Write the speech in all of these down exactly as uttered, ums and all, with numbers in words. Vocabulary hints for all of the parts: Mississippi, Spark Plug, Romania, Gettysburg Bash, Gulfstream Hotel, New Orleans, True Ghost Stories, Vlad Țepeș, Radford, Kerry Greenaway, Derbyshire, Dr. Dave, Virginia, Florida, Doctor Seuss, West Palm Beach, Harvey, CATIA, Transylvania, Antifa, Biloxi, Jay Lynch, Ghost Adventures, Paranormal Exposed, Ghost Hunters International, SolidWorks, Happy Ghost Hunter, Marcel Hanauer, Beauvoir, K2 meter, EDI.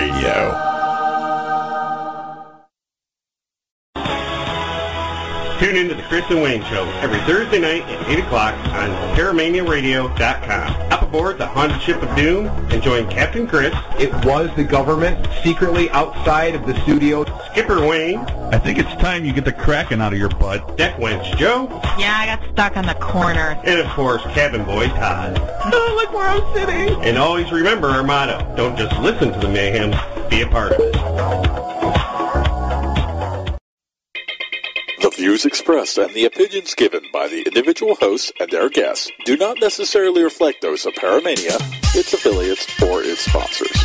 Radio. Tune in to the Chris and Wayne Show every Thursday night at eight o'clock on Paramania Radio dot com. Up aboard the haunted ship of doom and join Captain Chris. It was the government secretly outside of the studio. Skipper Wayne. I think it's time you get the Kraken out of your butt. Deck Wench Joe. Yeah, I got stuck on the corner. And of course, Cabin Boy Todd. Oh, look where I'm sitting. And always remember our motto. Don't just listen to the mayhem, be a part of it. Views expressed and the opinions given by the individual hosts and their guests do not necessarily reflect those of Paramania, its affiliates, or its sponsors.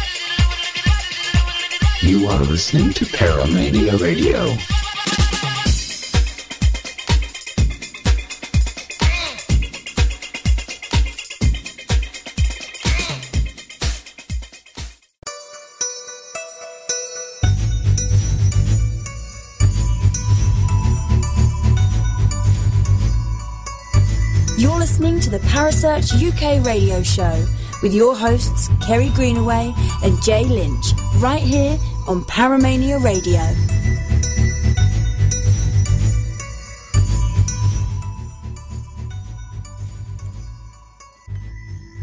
You are listening to Paramania Radio. Listening to the Parasearch U K radio show with your hosts Kerry Greenaway and Jay Lynch, right here on Paramania Radio.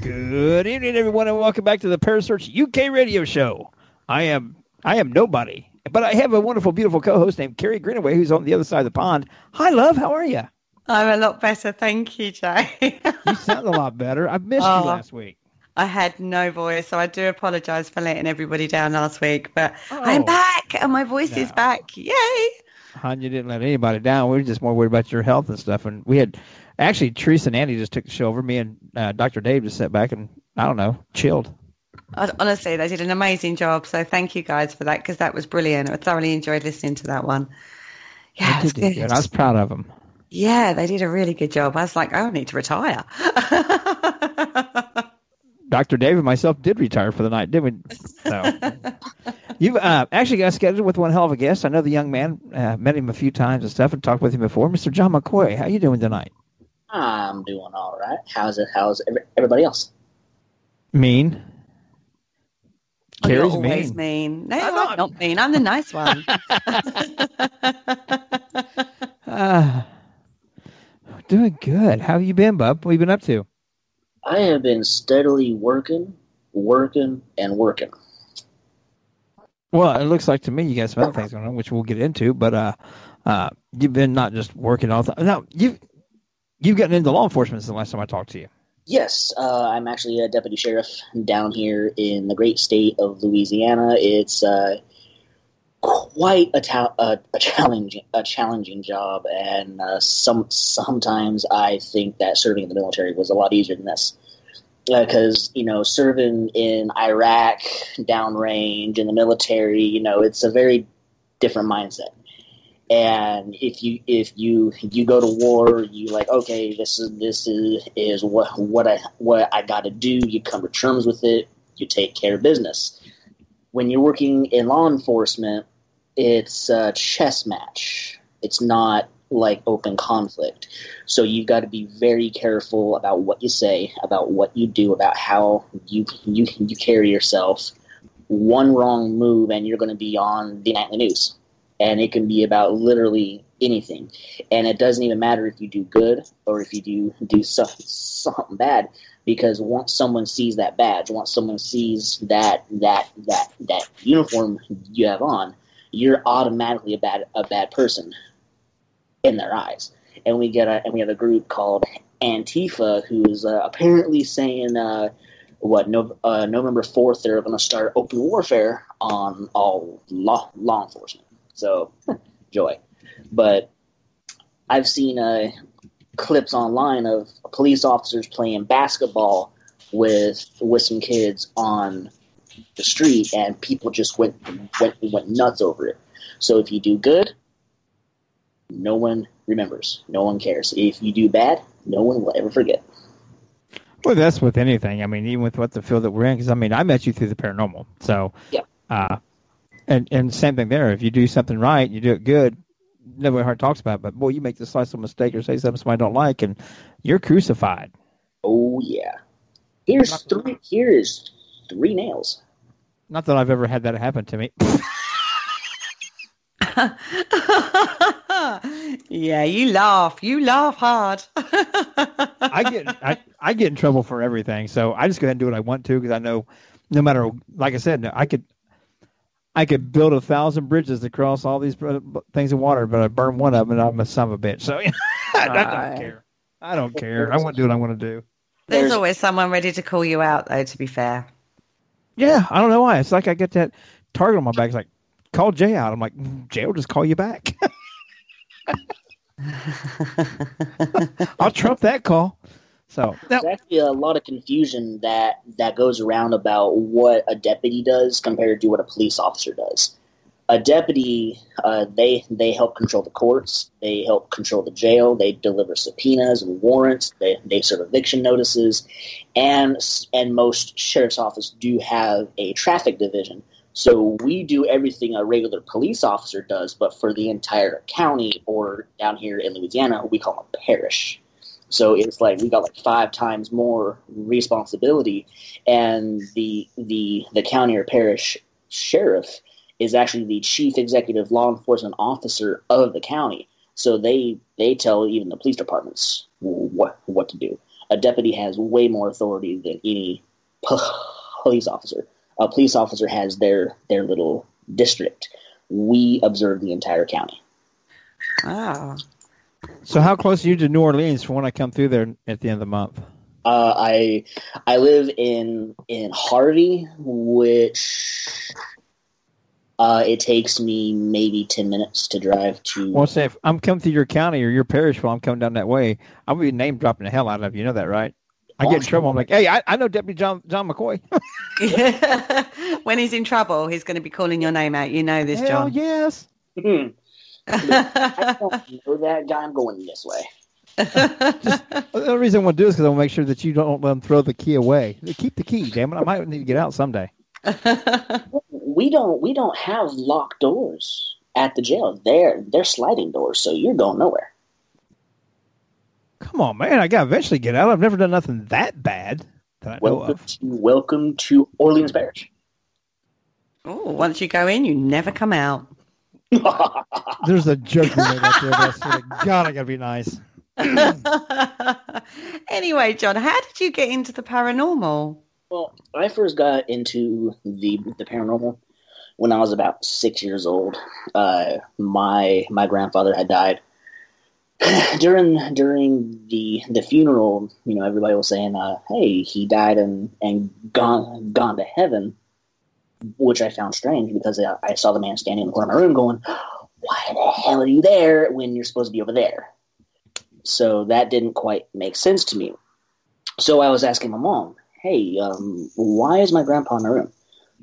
Good evening, everyone, and welcome back to the Parasearch U K radio show. I am I am nobody, but I have a wonderful, beautiful co-host named Kerry Greenaway, who's on the other side of the pond. Hi, love. How are you? I'm a lot better, thank you, Jay. You sound a lot better. I missed oh, you last week. I had no voice, so I do apologize for letting everybody down last week. But oh, I'm back, and my voice no. is back. Yay! Hon, you didn't let anybody down. We were just more worried about your health and stuff. And we had actually Teresa and Andy just took the show over. Me and uh, Doctor Dave just sat back and I don't know, chilled. Honestly, they did an amazing job. So thank you guys for that, because that was brilliant. I thoroughly enjoyed listening to that one. Yeah, it was good. good. I was proud of them. Yeah, they did a really good job. I was like, I need to retire. Doctor Dave and myself did retire for the night, didn't we? So. You've uh, actually got scheduled with one hell of a guest. I know the young man, uh, met him a few times and stuff and talked with him before. Mister John McCoy, how are you doing tonight? I'm doing all right. How's it? How's every, everybody else? Mean. Oh, you're always mean. mean. No, I'm not. not mean. I'm the nice one. uh, Doing good. How have you been, bub? What have you been up to? I have been steadily working, working, and working. Well, it looks like to me you got some other things going on, which we'll get into. But uh, uh, you've been not just working all the time. Now, you've, you've gotten into law enforcement since the last time I talked to you. Yes. Uh, I'm actually a deputy sheriff down here in the great state of Louisiana. It's uh, Quite a, ta- a, a challenging, a challenging job, and uh, some sometimes I think that serving in the military was a lot easier than this, because uh, you know, serving in Iraq, downrange in the military, you know, it's a very different mindset. And if you if you you go to war, you like, okay, this is this is is what what I what I got to do. You come to terms with it. You take care of business. When you're working in law enforcement, it's a chess match. It's not like open conflict. So you've got to be very careful about what you say, about what you do, about how you you you carry yourself. One wrong move and you're going to be on the nightly news. And it can be about literally anything. And it doesn't even matter if you do good or if you do, do something, something bad, because once someone sees that badge, once someone sees that that that that uniform you have on, you're automatically a bad a bad person in their eyes. And we get a and we have a group called Antifa who's uh, apparently saying uh, what no, uh, November fourth they're going to start open warfare on all law law enforcement. So joy, but I've seen a. Uh, clips online of police officers playing basketball with with some kids on the street, and people just went went went nuts over it. So if you do good, no one remembers, no one cares. If you do bad, no one will ever forget. Well, that's with anything. I mean, even with what the field that we're in, because I mean, I met you through the paranormal, so yeah. Uh, and and same thing there. If you do something right, you do it good. Nobody hard talks about it, but boy, you make the slightest mistake or say something somebody don't like, and you're crucified. Oh yeah, here's three. Here's three nails. Not that I've ever had that happen to me. Yeah, you laugh. You laugh hard. I get I, I get in trouble for everything, so I just go ahead and do what I want to because I know, no matter, like I said, no, I could I could build a thousand bridges across all these things of water, but I burn one of them and I'm a son of a bitch. So I don't right. care. I don't care. I want to do what I want to do. There's, There's always someone ready to call you out, though. To be fair. Yeah, I don't know why. It's like I get that target on my back. It's like, call Jay out. I'm like, Jay will just call you back. I'll trump that call. So there's actually a lot of confusion that, that goes around about what a deputy does compared to what a police officer does. A deputy, uh, they they help control the courts. They help control the jail. They deliver subpoenas and warrants. They they serve eviction notices, and and most sheriff's offices do have a traffic division. So we do everything a regular police officer does, but for the entire county, or down here in Louisiana, we call them parish. So it's like we got like five times more responsibility, and the the the county or parish sheriff is actually the chief executive law enforcement officer of the county. So they they tell even the police departments what what to do. A deputy has way more authority than any police officer. A police officer has their, their little district. We observe the entire county. Wow. So how close are you to New Orleans for when I come through there at the end of the month? Uh, I I live in in Harvey, which uh, it takes me maybe ten minutes to drive to. Well, say if I'm coming through your county or your parish while I'm coming down that way, I'll be name dropping the hell out of you. You know that, right? I get in trouble. I'm like, hey, I, I know Deputy John John McCoy. When he's in trouble, he's going to be calling your name out. You know this, hell, John. Yes. Mm-hmm. I don't know that guy. I'm going this way. Just, the only reason I want to do is because I want to make sure that you don't let them throw the key away. Keep the key, damn it. I might need to get out someday. we don't. We don't have locked doors at the jail. They're they're sliding doors, so you're going nowhere. Come on, man! I gotta eventually get out. I've never done nothing that bad that I welcome know of. To, welcome to Orleans Parish. Oh, once you go in, you never come out. There's a joke we made out there. But I swear to God, I gotta be nice. Anyway, John, how did you get into the paranormal? Well, I first got into the the paranormal when I was about six years old. Uh, my my grandfather had died. During during the the funeral, you know, everybody was saying, uh, "Hey, he died and, and gone gone to heaven," which I found strange because I, I saw the man standing in the corner of my room, going, "Why the hell are you there when you're supposed to be over there?" So that didn't quite make sense to me. So I was asking my mom, "Hey, um, why is my grandpa in the room?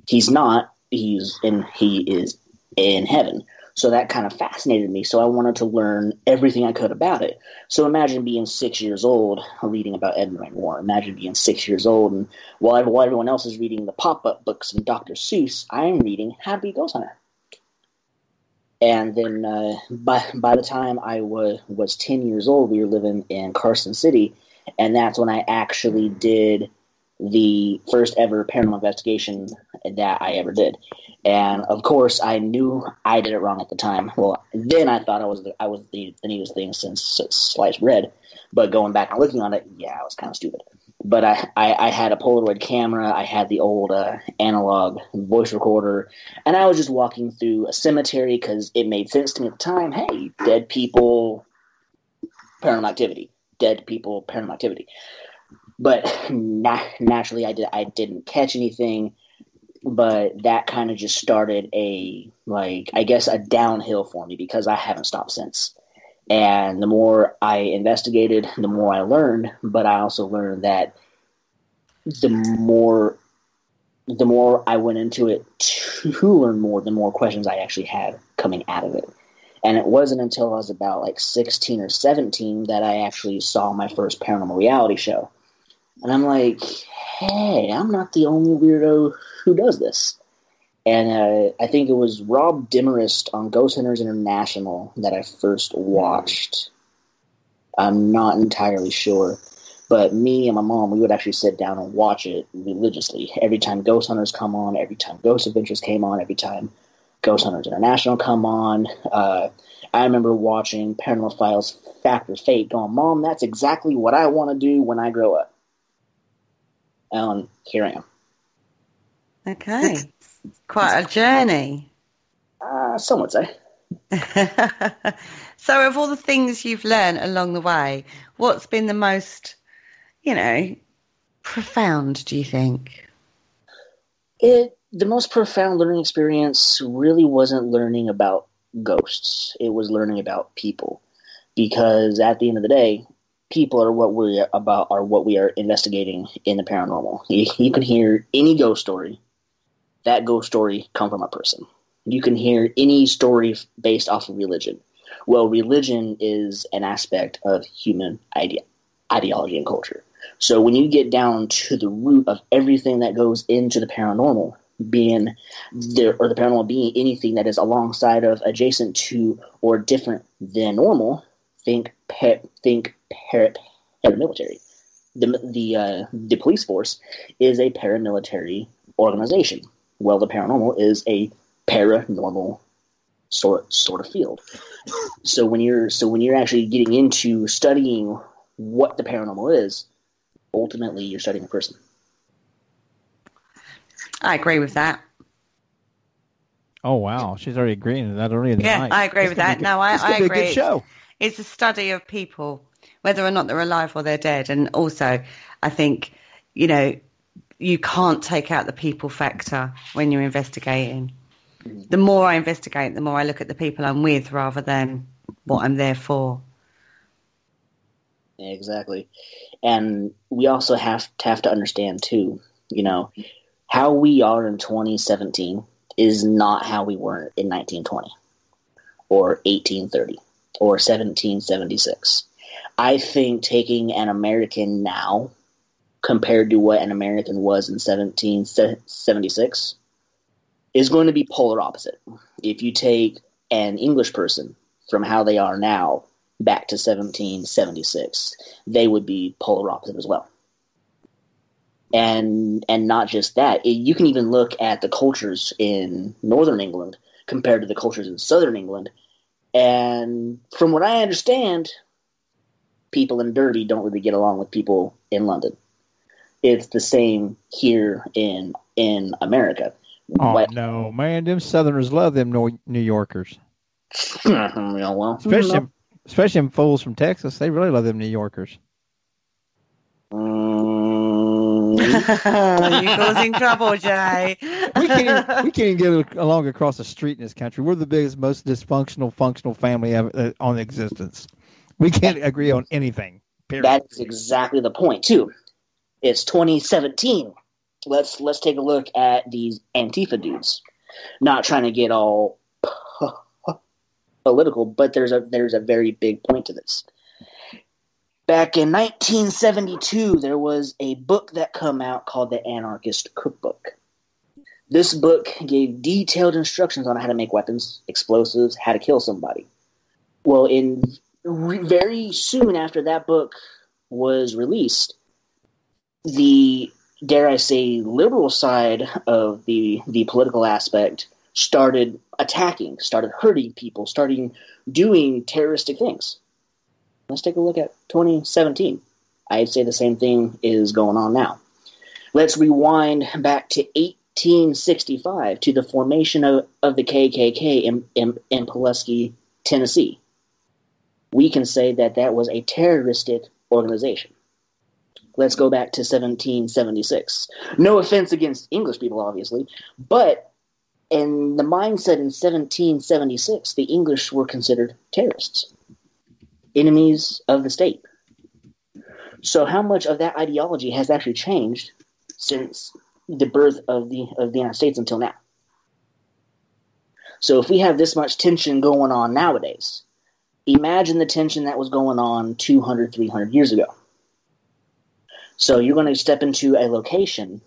He's not. He's in. He is in heaven." So that kind of fascinated me, so I wanted to learn everything I could about it. So imagine being six years old, reading about Edmund War. Imagine being six years old, and while everyone else is reading the pop-up books from Doctor Seuss, I'm reading Happy Ghost Hunter. And then uh, by by the time I was, was ten years old, we were living in Carson City, and that's when I actually did the first ever paranormal investigation that I ever did. And of course, I knew I did it wrong at the time. Well, then I thought I was the, I was the, the neatest thing since sliced bread. But going back and looking on it, yeah, I was kind of stupid. But I, I, I had a Polaroid camera. I had the old uh, analog voice recorder. And I was just walking through a cemetery because it made sense to me at the time. Hey, dead people, paranormal activity. Dead people, paranormal activity. But na- naturally, I did. I didn't catch anything. But that kind of just started a, like, I guess a downhill for me because I haven't stopped since. And the more I investigated, the more I learned. But I also learned that the more, the more I went into it to learn more, the more questions I actually had coming out of it. And it wasn't until I was about like sixteen or seventeen that I actually saw my first paranormal reality show. And I'm like, hey, I'm not the only weirdo who does this. And uh, I think it was Rob Demarest on Ghost Hunters International that I first watched. I'm not entirely sure. But me and my mom, we would actually sit down and watch it religiously. Every time Ghost Hunters come on, every time Ghost Adventures came on, every time Ghost Hunters International come on. Uh, I remember watching Paranormal Files Fact or Fate going, Mom, that's exactly what I want to do when I grow up. And here I am. Okay. Quite a journey. Uh, some would say. So of all the things you've learned along the way, what's been the most... you know, profound, do you think? It the most profound learning experience really wasn't learning about ghosts. It was learning about people. Because at the end of the day, people are what we are about are what we are investigating in the paranormal. You, you can hear any ghost story. That ghost story come from a person. You can hear any story based off of religion. Well, religion is an aspect of human idea, ideology and culture. So when you get down to the root of everything that goes into the paranormal being there, or the paranormal being anything that is alongside of, adjacent to, or different than normal, think pet, think parrot, paramilitary. The the uh, the police force is a paramilitary organization. Well, the paranormal is a paranormal sort sort of field. So when you're so when you're actually getting into studying what the paranormal is, ultimately you're studying a person. I agree with that. Oh, wow. She's already agreeing to that already. Yeah, night. I agree it's with that. Good, no, I, I agree. It's, show. it's a study of people, whether or not they're alive or they're dead. And also, I think, you know, you can't take out the people factor when you're investigating. The more I investigate, the more I look at the people I'm with rather than what I'm there for. Exactly. And we also have to have to understand, too, you know, how we are in twenty seventeen is not how we were in nineteen twenty or eighteen thirty or seventeen seventy-six. I think taking an American now compared to what an American was in seventeen seventy-six is going to be polar opposite. If you take an English person from how they are now back to seventeen seventy-six, they would be polar opposite as well. And and not just that, it, you can even look at the cultures in northern England compared to the cultures in southern England, and from what I understand, people in Derby don't really get along with people in London. It's the same here in in America. Oh, but, no, man, them southerners love them New Yorkers. Well, especially Especially them fools from Texas. They really love them New Yorkers. Um, You're causing trouble, Jay. we, can't, we can't even get along across the street in this country. We're the biggest, most dysfunctional, functional family ever, uh, on existence. We can't agree on anything. Period. That's exactly the point, too. It's twenty seventeen. Let's let's take a look at these Antifa dudes. Not trying to get all... political, but there's a there's a very big point to this. Back in nineteen seventy-two, there was a book that came out called The Anarchist Cookbook. This book gave detailed instructions on how to make weapons, explosives, how to kill somebody. Well, in re- very soon after that book was released, the, dare I say, liberal side of the the political aspect started attacking, started hurting people, started doing terroristic things. Let's take a look at twenty seventeen. I'd say the same thing is going on now. Let's rewind back to eighteen sixty-five, to the formation of, of the K K K in, in, in Biloxi, Tennessee. We can say that that was a terroristic organization. Let's go back to seventeen seventy-six. No offense against English people, obviously, but in the mindset in seventeen seventy-six, the English were considered terrorists, enemies of the state. So how much of that ideology has actually changed since the birth of the of the United States until now? So if we have this much tension going on nowadays, imagine the tension that was going on two hundred, three hundred years ago. So you're going to step into a location.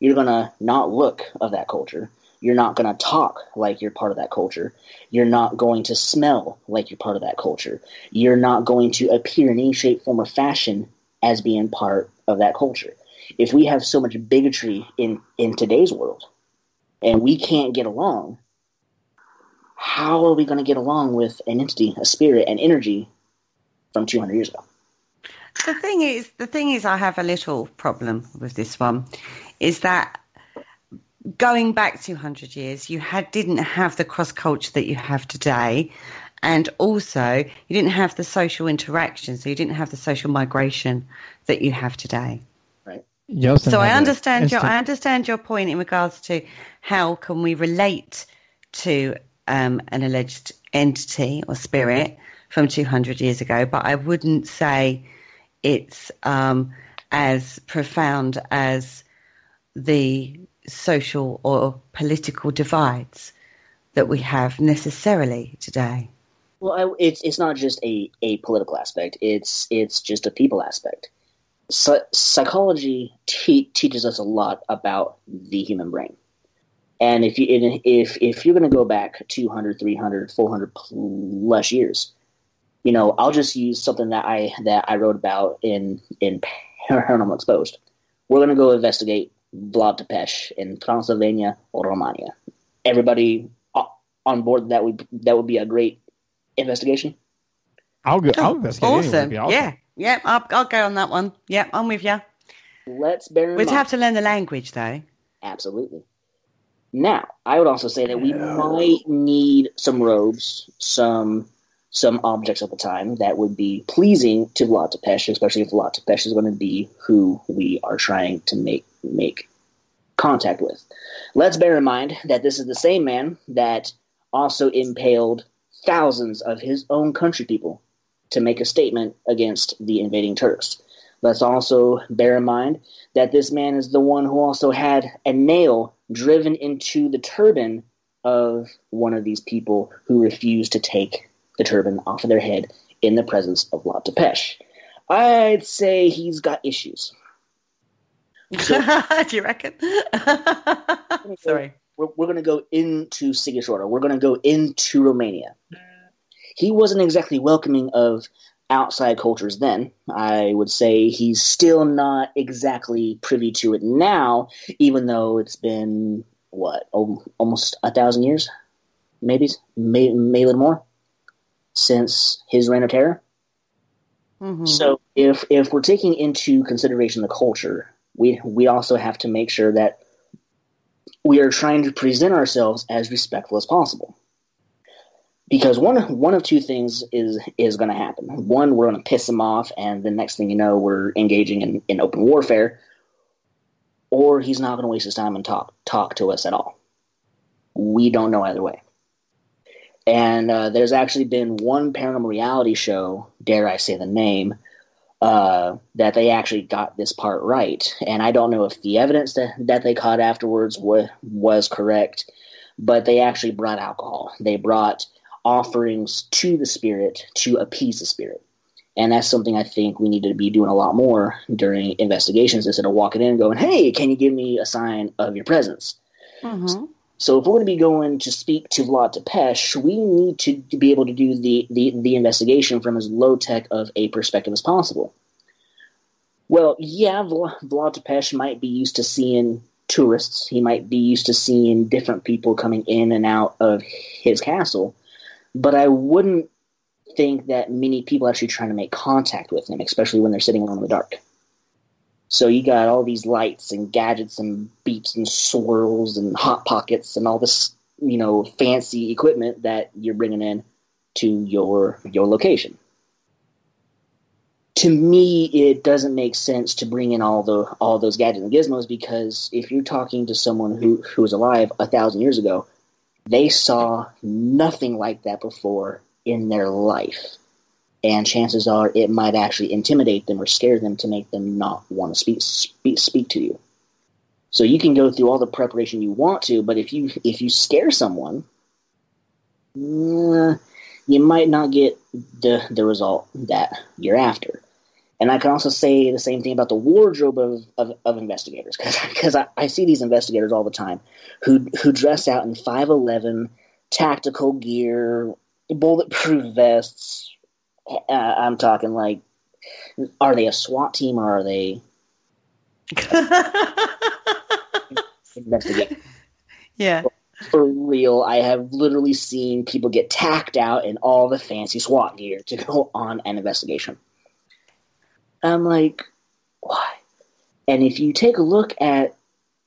You're going to not look of that culture. You're not going to talk like you're part of that culture. You're not going to smell like you're part of that culture. You're not going to appear in any shape, form, or fashion as being part of that culture. If we have so much bigotry in, in today's world and we can't get along, how are we going to get along with an entity, a spirit, an energy from two hundred years ago? The thing is, the thing is, I have a little problem with this one, is that going back two hundred years, you had didn't have the cross-culture that you have today, and also you didn't have the social interaction, so you didn't have the social migration that you have today. Right. So I understand your I understand your point in regards to how can we relate to um, an alleged entity or spirit from two hundred years ago, but I wouldn't say it's um, as profound as the social or political divides that we have necessarily today. Well, I, it's it's not just a, a political aspect. It's it's just a people aspect. So, psychology te- teaches us a lot about the human brain. And if you if if you're going to go back two hundred, three hundred, four hundred plus years, you know, I'll just use something that I that I wrote about in in Paranormal Exposed. We're going to go investigate Vlad Țepeș in Transylvania or Romania. Everybody on board, that would that would be a great investigation. I'll go. I'll investigate. Awesome. Anyway. It'd be awesome. Yeah. Yeah. I'll, I'll go on that one. Yeah. I'm with you. Let's bear in mind. We'd have to learn the language, though. Absolutely. Now, I would also say that we oh. might need some robes, some some objects at the time that would be pleasing to Vlad Țepeș, especially if Vlad Țepeș is going to be who we are trying to make make contact with. Let's bear in mind that this is the same man that also impaled thousands of his own country people to make a statement against the invading Turks. Let's also bear in mind that this man is the one who also had a nail driven into the turban of one of these people who refused to take the turban off of their head in the presence of Vlad Țepeș. I'd say he's got issues. So, do you reckon? Sorry. We're, we're going to go into Sigish order. We're going to go into Romania. He wasn't exactly welcoming of outside cultures then. I would say he's still not exactly privy to it now, even though it's been, what, almost a thousand years? Maybe? Maybe a little more? Since his reign of terror? Mm-hmm. So if if we're taking into consideration the culture, we we also have to make sure that we are trying to present ourselves as respectful as possible. Because one one of two things is is going to happen. One, we're going to piss him off, and the next thing you know, we're engaging in, in open warfare. Or he's not going to waste his time and talk talk to us at all. We don't know either way. And uh, there's actually been one paranormal reality show, dare I say the name, uh, that they actually got this part right. And I don't know if the evidence that, that they caught afterwards was, was correct, but they actually brought alcohol. They brought offerings to the spirit to appease the spirit. And that's something I think we need to be doing a lot more during investigations, instead of walking in and going, hey, can you give me a sign of your presence? Mm-hmm. So if we're going to be going to speak to Vlad Țepeș, we need to be able to do the, the, the investigation from as low-tech of a perspective as possible. Well, yeah, Vlad Țepeș might be used to seeing tourists. He might be used to seeing different people coming in and out of his castle. But I wouldn't think that many people are actually trying to make contact with him, especially when they're sitting alone in the dark. So you got all these lights and gadgets and beeps and swirls and hot pockets and all this, you know, fancy equipment that you're bringing in to your your location. To me, it doesn't make sense to bring in all the all those gadgets and gizmos, because if you're talking to someone who who was alive a thousand years ago, they saw nothing like that before in their life. And chances are it might actually intimidate them or scare them to make them not want to speak, speak speak to you. So you can go through all the preparation you want to, but if you if you scare someone, you might not get the the result that you're after. And I can also say the same thing about the wardrobe of, of, of investigators, because I, I see these investigators all the time who who dress out in five eleven tactical gear, bulletproof vests. I'm talking like Are they a SWAT team or are they? Investigate. Yeah. For real, I have literally seen people get tacked out in all the fancy SWAT gear to go on an investigation. I'm like, why? And if you take a look at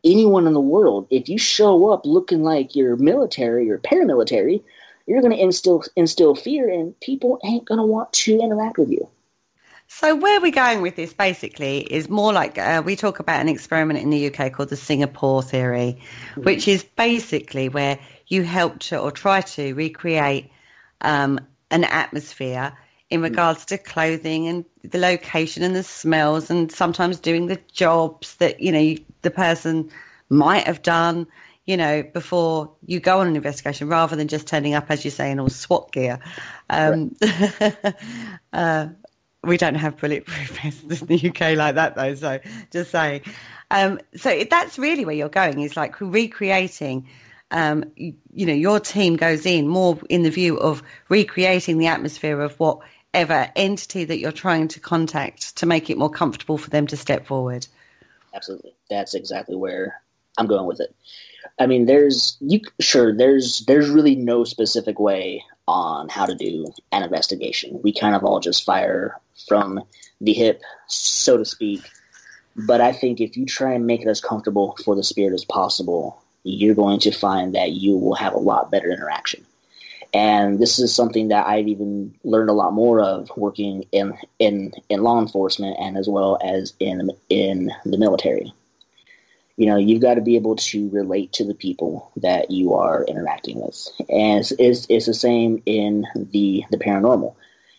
anyone in the world, if you show up looking like you're military or paramilitary, you're going to instill instill fear, and people ain't going to want to interact with you. So where we're going with this basically is more like uh, we talk about an experiment in the U K called the Singapore theory, mm-hmm. which is basically where you help to or try to recreate um, an atmosphere in regards mm-hmm. to clothing and the location and the smells, and sometimes doing the jobs that, you know, the person might have done, you know, before you go on an investigation, rather than just turning up, as you say, in all SWAT gear. Um, right. uh, We don't have bulletproof vests in the U K like that, though, so just saying. Um, so that's really where you're going, is like recreating, um, you, you know, your team goes in more in the view of recreating the atmosphere of whatever entity that you're trying to contact to make it more comfortable for them to step forward. Absolutely. That's exactly where I'm going with it. I mean, there's you sure, there's there's really no specific way on how to do an investigation. We kind of all just fire from the hip, so to speak. But I think if you try and make it as comfortable for the spirit as possible, you're going to find that you will have a lot better interaction. And this is something that I've even learned a lot more of working in in, in law enforcement and as well as in in the military. You know, you've got to be able to relate to the people that you are interacting with. And it's, it's, it's the same in the, the paranormal.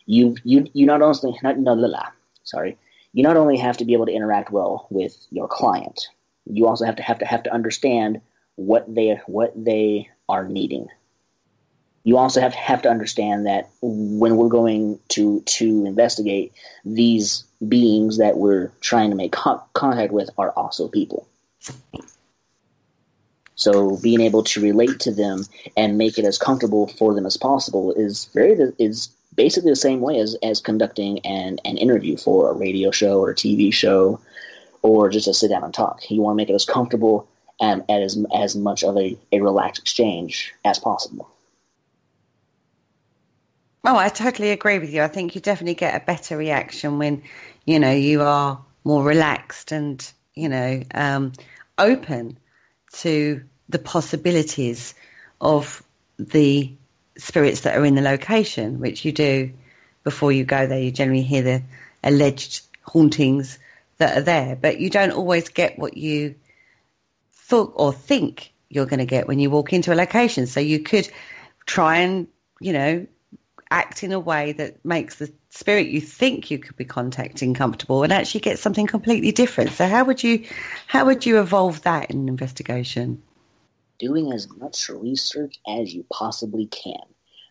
You you you not only not no, la, la, sorry. You not only have to be able to interact well with your client, you also have to have to have to understand what they what they are needing. You also have, have to understand that when we're going to to investigate, these beings that we're trying to make con- contact with are also people. So being able to relate to them and make it as comfortable for them as possible is very is basically the same way as, as conducting an, an interview for a radio show or a T V show or just a sit down and talk. You want to make it as comfortable and as as much of a, a relaxed exchange as possible. Oh, I totally agree with you. I think you definitely get a better reaction when, you know, you are more relaxed and, you know, um, open to the possibilities of the spirits that are in the location, which you do before you go there. You generally hear the alleged hauntings that are there, but you don't always get what you thought or think you're going to get when you walk into a location. So you could try and, you know, act in a way that makes the spirit you think you could be contacting comfortable and actually get something completely different. So how would you how would you evolve that in an investigation? Doing as much research as you possibly can.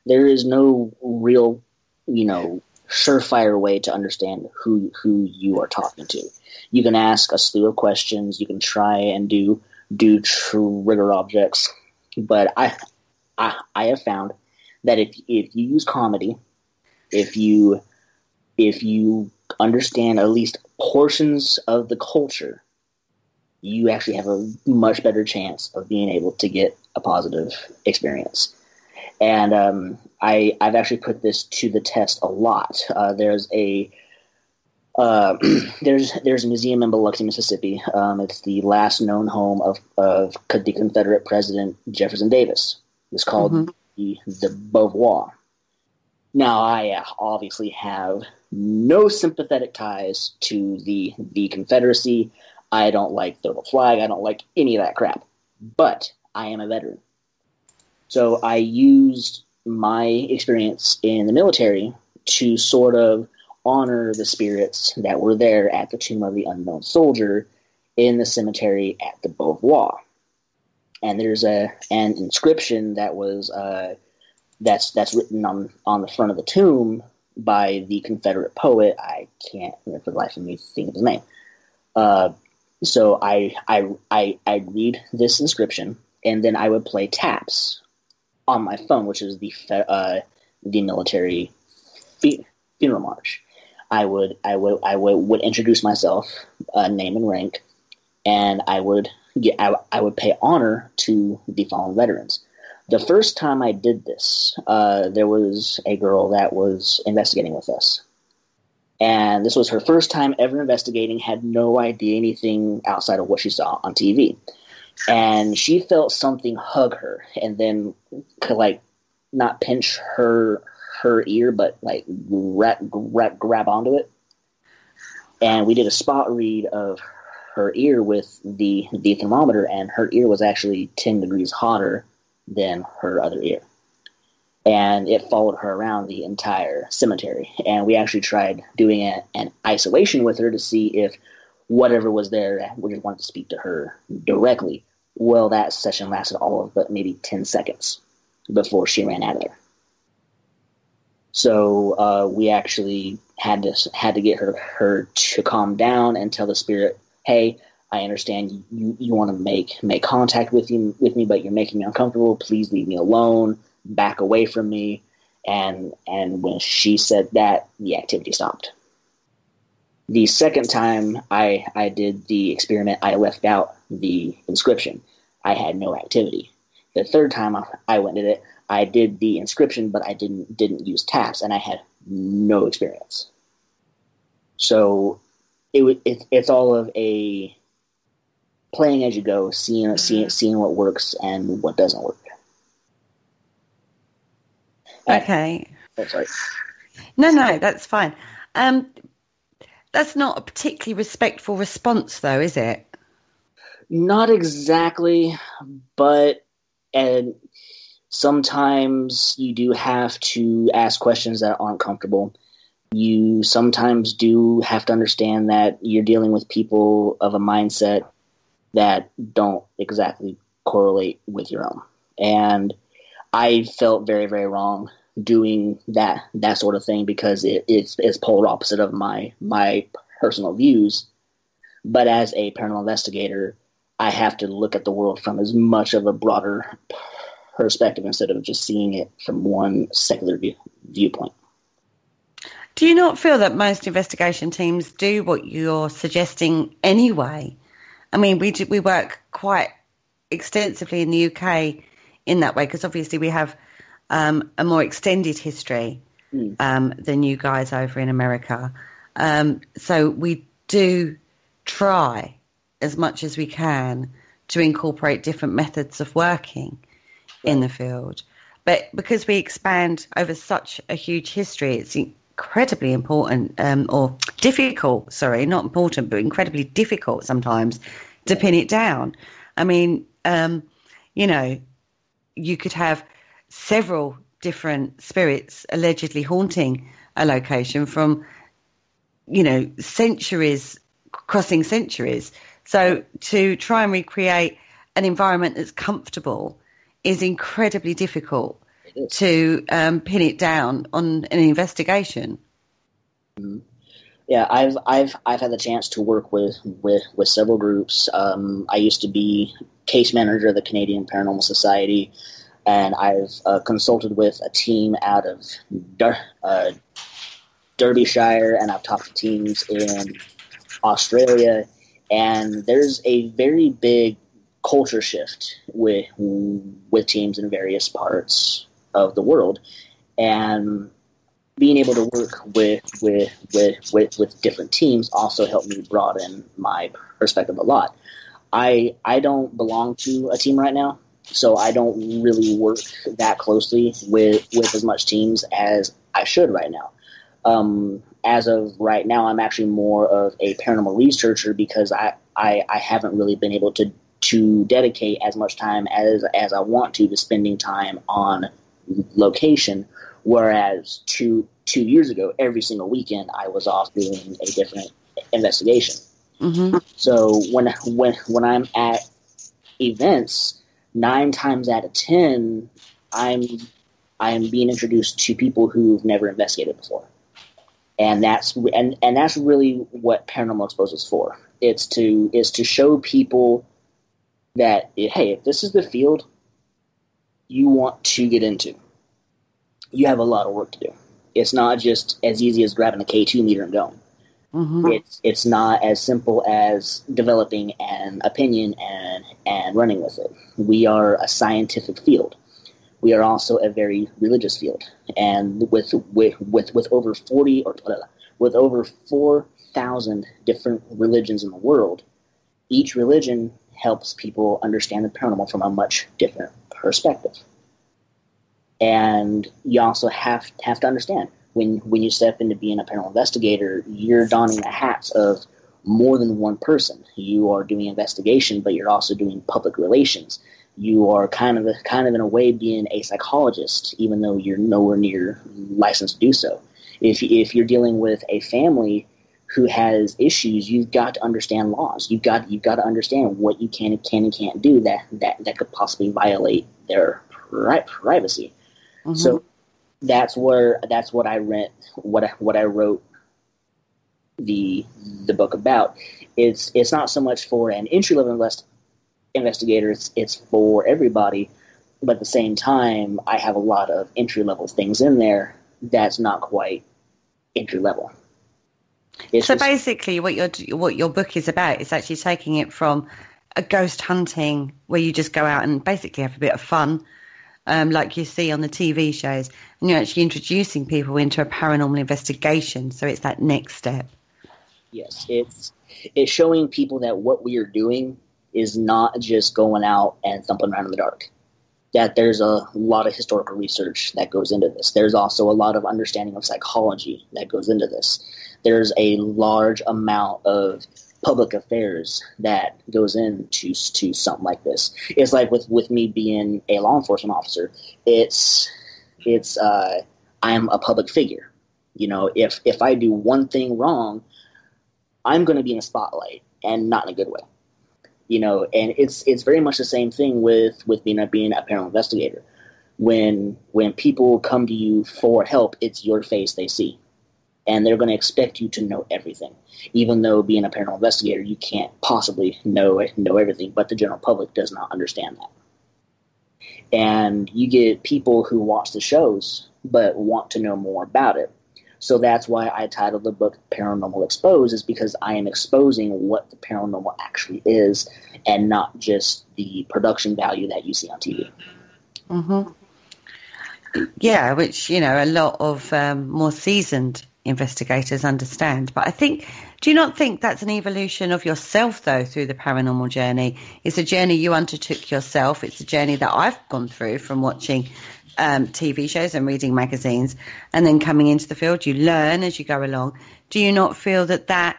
There is no real, you know, surefire way to understand who who you are talking to. You can ask a slew of questions, you can try and do do trigger objects, but I I, I have found that if if you use comedy, if you if you understand at least portions of the culture, you actually have a much better chance of being able to get a positive experience. And um, I I've actually put this to the test a lot. Uh, there's a uh, there's there's a museum in Biloxi, Mississippi. Um, it's the last known home of of the Confederate President Jefferson Davis. It's called. Mm-hmm. The, the Beauvoir. Now, I uh, obviously have no sympathetic ties to the the Confederacy. I don't like the flag. I don't like any of that crap. But I am a veteran, so I used my experience in the military to sort of honor the spirits that were there at the Tomb of the Unknown Soldier in the cemetery at the Beauvoir. And there's a an inscription that was uh, that's that's written on on the front of the tomb by the Confederate poet. I can't for the life of me think of his name. Uh, so I I I I read this inscription, and then I would play taps on my phone, which is the uh, the military funeral march. I would I would I would, would introduce myself, uh, name and rank, and I would get, I, I would pay honor to the fallen veterans. The first time I did this, uh, there was a girl that was investigating with us, and this was her first time ever investigating. Had no idea anything outside of what she saw on T V, and she felt something hug her, and then like not pinch her. her ear, but like grab, grab, grab onto it. And we did a spot read of her ear with the, the thermometer, and her ear was actually ten degrees hotter than her other ear. And it followed her around the entire cemetery. And we actually tried doing a, an isolation with her to see if whatever was there, we just wanted to speak to her directly. Well, that session lasted all of but maybe ten seconds before she ran out of there. So uh, we actually had to had to get her, her to calm down and tell the spirit, "Hey, I understand you, you want to make make contact with you with me, but you're making me uncomfortable. Please leave me alone. Back away from me." And and when she said that, the activity stopped. The second time I I did the experiment, I left out the inscription. I had no activity. The third time I, I went and did it, I did the inscription, but I didn't didn't use taps, and I had no experience. So it, it it's all of a playing as you go, seeing seeing seeing what works and what doesn't work. Okay. I, oh, sorry. No, no, that's fine. Um, that's not a particularly respectful response, though, is it? Not exactly, but and. Sometimes you do have to ask questions that aren't comfortable. You sometimes do have to understand that you're dealing with people of a mindset that don't exactly correlate with your own. And I felt very, very wrong doing that that sort of thing because it, it's it's polar opposite of my my personal views. But as a paranormal investigator, I have to look at the world from as much of a broader perspective instead of just seeing it from one secular view, viewpoint. Do you not feel that most investigation teams do what you're suggesting anyway? I mean, we do, we work quite extensively in the U K in that way because obviously we have um, a more extended history mm. um, than you guys over in America. Um, so we do try as much as we can to incorporate different methods of working in the field, but because we expand over such a huge history, it's incredibly important um or difficult sorry not important but incredibly difficult sometimes to pin it down. I mean um you know, you could have several different spirits allegedly haunting a location from, you know, centuries, crossing centuries. So to try and recreate an environment that's comfortable is incredibly difficult is. to um, pin it down on an investigation. Mm-hmm. Yeah, I've I've I've had the chance to work with with, with several groups. Um, I used to be case manager of the Canadian Paranormal Society, and I've uh, consulted with a team out of Der- uh, Derbyshire, and I've talked to teams in Australia. And there's a very big culture shift with with teams in various parts of the world, and being able to work with with with with, with different teams also helped me broaden my perspective a lot. I I don't belong to a team right now, so I don't really work that closely with with as much teams as I should right now. Um, as of right now, I'm actually more of a paranormal researcher because I I, I haven't really been able to. to dedicate as much time as as I want to to spending time on location, whereas two two years ago, every single weekend I was off doing a different investigation. Mm-hmm. So when when when I'm at events, nine times out of ten, I'm I'm being introduced to people who've never investigated before, and that's and and that's really what Paranormal Exposed is for. It's to is to show people that, hey, if this is the field you want to get into, you have a lot of work to do. It's not just as easy as grabbing a K two meter and going. Mm-hmm. It's it's not as simple as developing an opinion and and running with it. We are a scientific field. We are also a very religious field, and with with with, with over forty or with over four thousand different religions in the world, each religion helps people understand the paranormal from a much different perspective. And you also have have to understand. When when you step into being a paranormal investigator, you're donning the hats of more than one person. You are doing investigation, but you're also doing public relations. You are kind of a, kind of in a way being a psychologist, even though you're nowhere near licensed to do so. If if you're dealing with a family who has issues, you've got to understand laws. You've got you've got to understand what you can and can and can't do that that, that could possibly violate their pri- privacy. Mm-hmm. So. That's where that's what I rent what I, what I wrote the the book about. It's it's not so much for an entry level invest, investigator. It's it's for everybody, but at the same time, I have a lot of entry level things in there that's not quite entry level. It's so just, basically, what your what your book is about is actually taking it from a ghost hunting where you just go out and basically have a bit of fun. Um, like you see on the T V shows, and you're actually introducing people into a paranormal investigation. So it's that next step. Yes, it's it's showing people that what we are doing is not just going out and thumping around in the dark. That there's a lot of historical research that goes into this. There's also a lot of understanding of psychology that goes into this. There's a large amount of public affairs that goes into to something like this. It's like with, with me being a law enforcement officer, it's it's uh, I'm a public figure. You know, if if I do one thing wrong, I'm going to be in a spotlight, and not in a good way. You know, and it's it's very much the same thing with with being a being a paranormal investigator. When when people come to you for help, it's your face they see. And they're going to expect you to know everything, even though being a paranormal investigator, you can't possibly know know everything. But the general public does not understand that. And you get people who watch the shows but want to know more about it. So that's why I titled the book Paranormal Exposed, is because I am exposing what the paranormal actually is and not just the production value that you see on T V. Mm-hmm. Yeah, which, you know, a lot of um, more seasoned investigators understand. But I think, do you not think that's an evolution of yourself, though, through the paranormal journey? It's a journey you undertook yourself. It's a journey that I've gone through from watching um, T V shows and reading magazines and then coming into the field. You learn as you go along. Do you not feel that that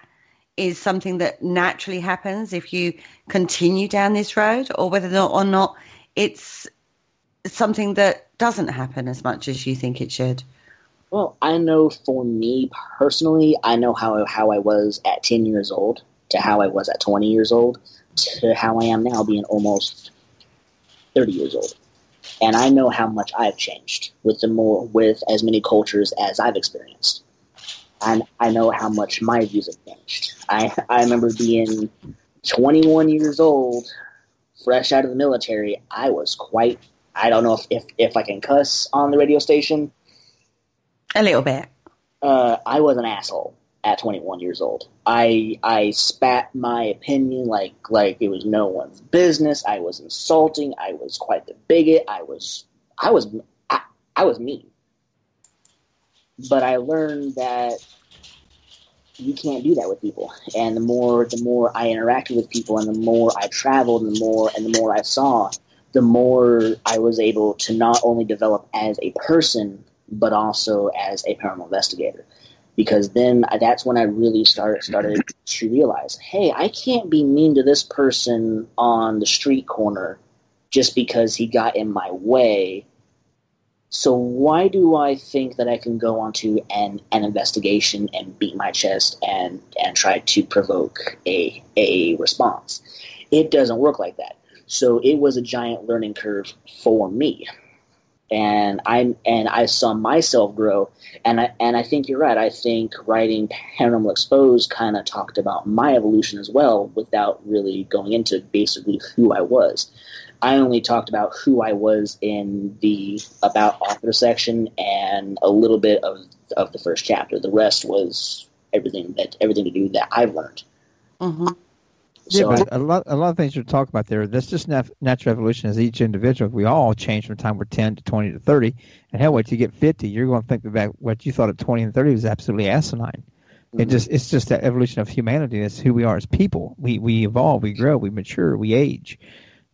is something that naturally happens if you continue down this road, or whether or not it's something that doesn't happen as much as you think it should? Well, I know for me personally, I know how how I was at ten years old to how I was at twenty years old to how I am now being almost thirty years old. And I know how much I've changed with the more with as many cultures as I've experienced. I I know how much my views have changed. I, I remember being twenty-one years old, fresh out of the military. I was quite, I don't know if, if, if I can cuss on the radio station. A little bit. Uh, I was an asshole at twenty-one years old. I I spat my opinion like like it was no one's business. I was insulting. I was quite the bigot. I was I was I, I was mean. But I learned that you can't do that with people. And the more the more I interacted with people, and the more I traveled, and the more and the more I saw, the more I was able to not only develop as a person, but also as a paranormal investigator, because then that's when I really started started to realize, hey, I can't be mean to this person on the street corner just because he got in my way. So why do I think that I can go onto an, an investigation and beat my chest and, and try to provoke a, a response? It doesn't work like that. So it was a giant learning curve for me. And I and I saw myself grow, and I and I think you're right. I think writing Paranormal Exposed kind of talked about my evolution as well, without really going into basically who I was. I only talked about who I was in the about author section and a little bit of of the first chapter. The rest was everything that everything to do that I've learned. Mm-hmm. So, yeah, but a lot a lot of things you're talking about there. That's just nat- natural evolution as each individual. We all change from the time we're ten to twenty to thirty, and hell, once you get fifty, you're going to think about what you thought at twenty and thirty was absolutely asinine. It just it's just that evolution of humanity. That's who we are as people. We we evolve, we grow, we mature, we age.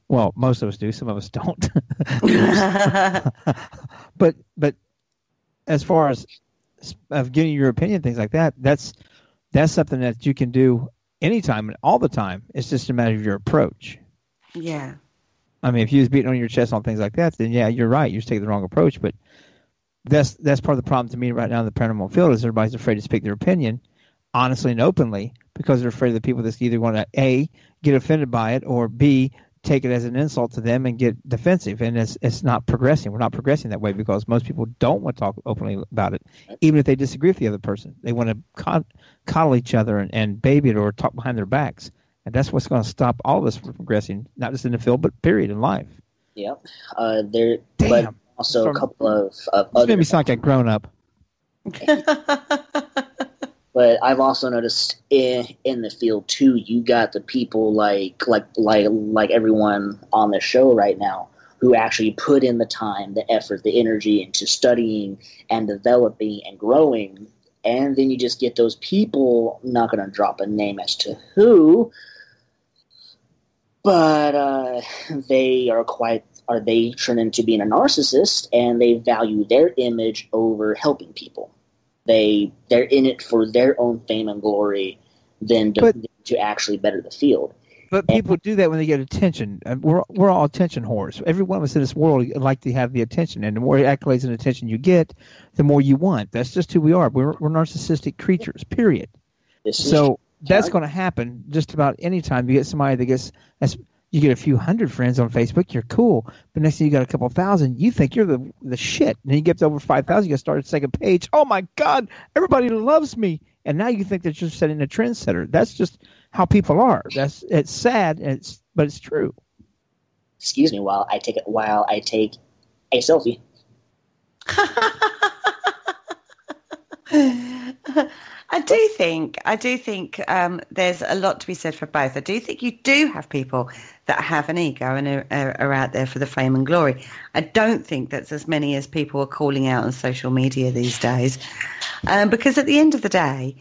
Well, most of us do. Some of us don't. but but as far as of giving your opinion, things like that, that's that's something that you can do anytime and all the time. It's just a matter of your approach. Yeah. I mean, if you was beating on your chest on things like that, then yeah, you're right. You're just taking the wrong approach, but. That's that's part of the problem to me right now in the paranormal field is everybody's afraid to speak their opinion honestly and openly because they're afraid of the people that's either going to, A, get offended by it, or, B, take it as an insult to them and get defensive. And it's it's not progressing. We're not progressing that way because most people don't want to talk openly about it, even if they disagree with the other person. They want to con- coddle each other and, and baby it or talk behind their backs. And that's what's going to stop all of us from progressing, not just in the field, but period, in life. Yeah. Uh, there, Damn. But- Also, From, a couple of, of other. Maybe it's not like a grown up. But I've also noticed in, in the field too. You got the people like like like like everyone on the show right now who actually put in the time, the effort, the energy into studying and developing and growing. And then you just get those people. I'm not going to drop a name as to who, but uh, they are quite. Are they turn into being a narcissist, and they value their image over helping people. They they're in it for their own fame and glory, than to, but, to actually better the field. But and, people do that when they get attention. We're we're all attention whores. Every one of us in this world like to have the attention, and the more accolades and attention you get, the more you want. That's just who we are. We're we're narcissistic creatures. Period. So that's going to happen just about any time you get somebody that gets. That's, You get a few hundred friends on Facebook, you're cool. But next thing you got a couple thousand, you think you're the the shit. And then you get to over five thousand, you get started second page. Oh, my God, everybody loves me. And now you think that you're setting a trendsetter. That's just how people are. That's It's sad, and it's, but it's true. Excuse me while I take, it, while I take a selfie. I do think I do think um, there's a lot to be said for both. I do think you do have people that have an ego and are, are out there for the fame and glory. I don't think that's as many as people are calling out on social media these days, um, because at the end of the day,